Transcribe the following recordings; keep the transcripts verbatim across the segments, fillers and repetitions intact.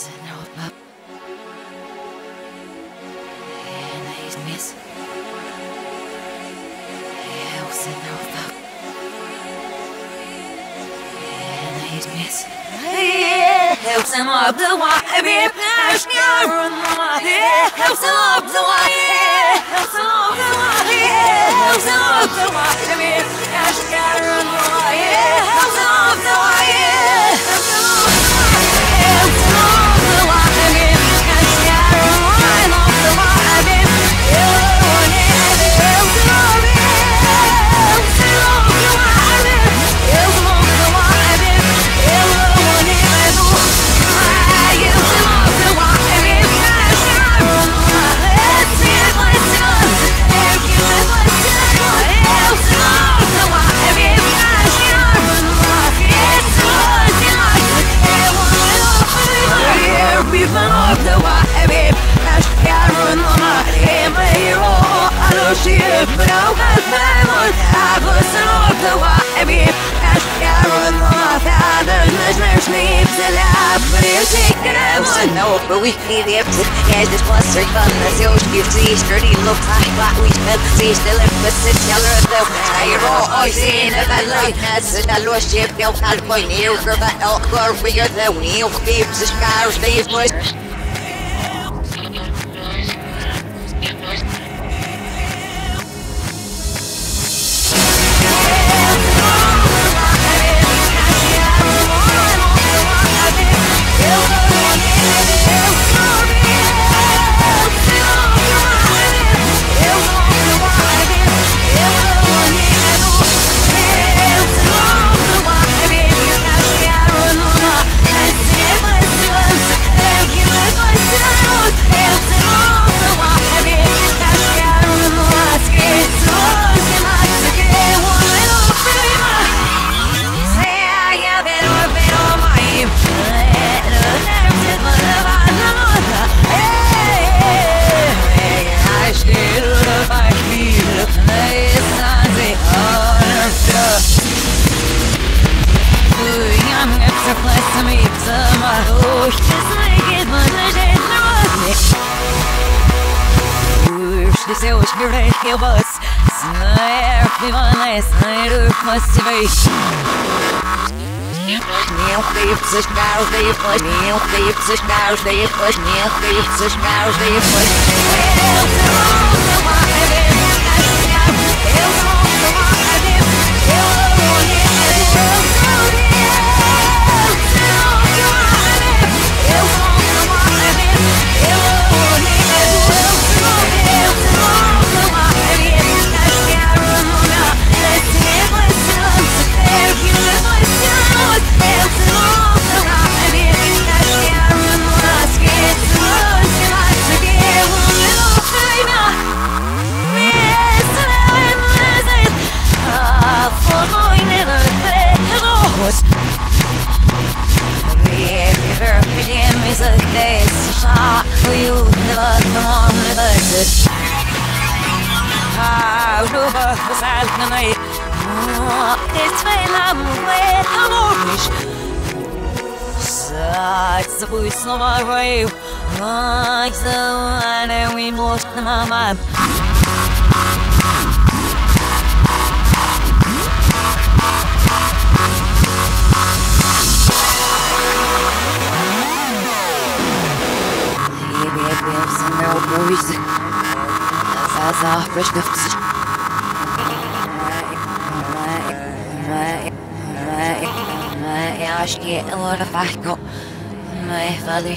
I got my father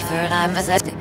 for I'm a